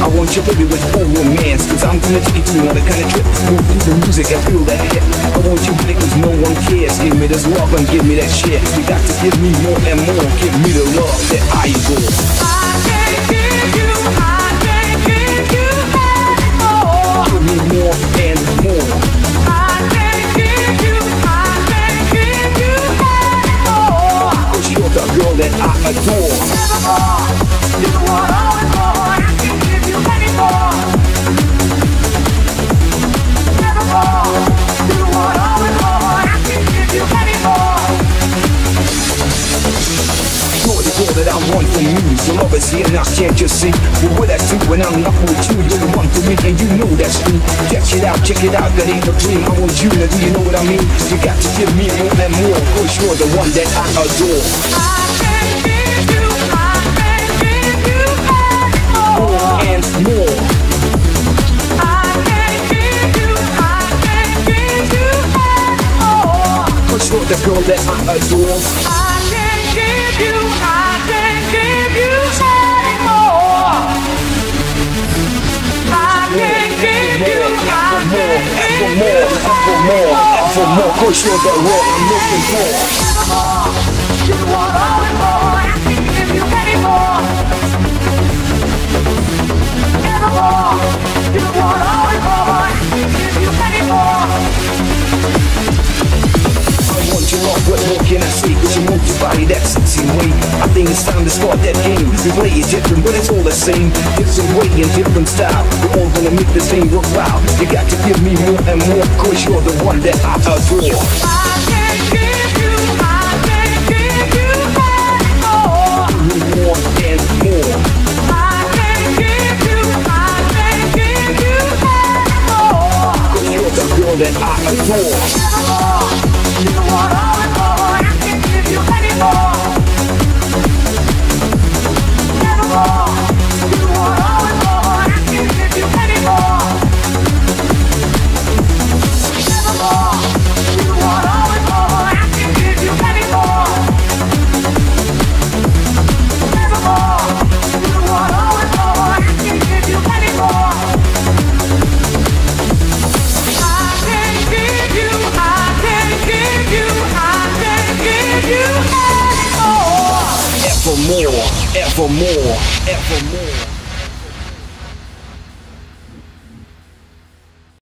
I want you baby with full romance, cause I'm gonna take you on a kind of trip. Move through the music and feel that hit. I want you baby cause no one cares. Give me this love and give me that shit. You got to give me more and more. Give me the love that I adore. I can't give you anymore. Give me more and more. I can't give you anymore. Cause you're the girl that I adore. Nevermore, you're the one I want. That I want from you, so love is here and I can't just see. But what I do when I'm not with you, you're the one for me, and you know that's me. Check it out, that ain't a dream. I want you, now do you know what I mean? You got to give me more and more, cause you're the one that I adore. I can't give you anymore. More and more. I can't give you anymore. Cause you're the girl that I adore. I can't give you more, cause you're the one I'm looking for. You're the one I want more. I can't give you anymore. Nevermore. You're the one I want more. I can't give you anymore. I want your love, what more can I say? Cause you move your body that sexy way. I think it's time to start that game. We play it different, but it's all the same. Different way and different style. We're all gonna make this thing worthwhile. You got to give me more and more, cause you're the one that I adore. I can't give you anymore. More and more. I can't give you anymore. Cause you're the girl that I adore. Nevermore. You're the one I want more. I can't give you anymore. Evermore, evermore, evermore.